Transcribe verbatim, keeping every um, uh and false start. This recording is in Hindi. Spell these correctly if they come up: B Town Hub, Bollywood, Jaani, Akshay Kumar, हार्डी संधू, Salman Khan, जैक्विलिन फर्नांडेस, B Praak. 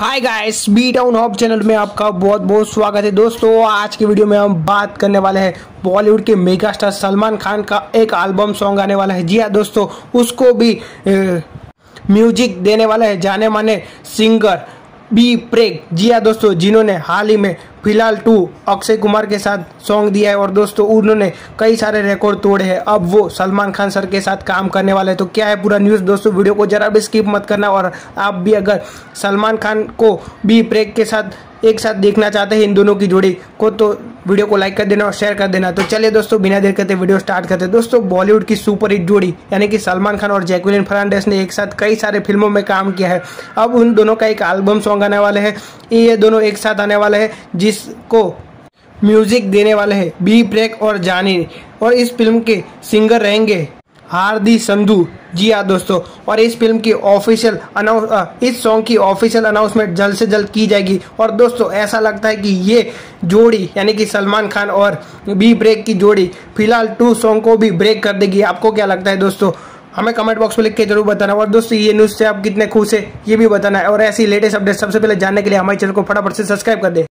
हाय guys, B town hub channel में आपका बहुत बहुत स्वागत है। दोस्तों आज के वीडियो में हम बात करने वाले हैं बॉलीवुड के मेगा स्टार सलमान खान का एक एल्बम सॉन्ग आने वाला है। जी हाँ दोस्तों, उसको भी ए, म्यूजिक देने वाला है जाने माने सिंगर बी प्राक। जी हाँ दोस्तों, जिन्होंने हाल ही में फिलहाल टू अक्षय कुमार के साथ सॉन्ग दिया है और दोस्तों उन्होंने कई सारे रिकॉर्ड तोड़े हैं। अब वो सलमान खान सर के साथ काम करने वाले हैं। तो क्या है पूरा न्यूज़ दोस्तों, वीडियो को जरा भी स्किप मत करना। और आप भी अगर सलमान खान को बी प्राक के साथ एक साथ देखना चाहते हैं, इन दोनों की जोड़ी को, तो वीडियो को लाइक कर देना और शेयर कर देना। तो चलिए दोस्तों, बिना देर करते वीडियो स्टार्ट करते हैं। दोस्तों बॉलीवुड की सुपर हिट जोड़ी यानी कि सलमान खान और जैक्विलिन फर्नांडेस ने एक साथ कई सारे फिल्मों में काम किया है। अब उन दोनों का एक एल्बम सॉन्ग आने वाले हैं। ये दोनों एक साथ आने वाले हैं जिसको म्यूजिक देने वाले हैं बी प्राक और जानी। और इस फिल्म के सिंगर रहेंगे हार्डी संधू। जी हाँ दोस्तों, और इस फिल्म की ऑफिशियल अनाउंस इस सॉन्ग की ऑफिशियल अनाउंसमेंट जल्द से जल्द की जाएगी। और दोस्तों ऐसा लगता है कि ये जोड़ी यानी कि सलमान खान और बी प्राक की जोड़ी फिलहाल टू सॉन्ग को भी ब्रेक कर देगी। आपको क्या लगता है दोस्तों, हमें कमेंट बॉक्स में लिख के जरूर बताना। और दोस्तों ये न्यूज़ से आप कितने खुश हैं ये भी बताना है। और ऐसी लेटेस्ट अपडेट सबसे पहले जानने के लिए हमारे चैनल को फटाफट से सब्सक्राइब कर दें।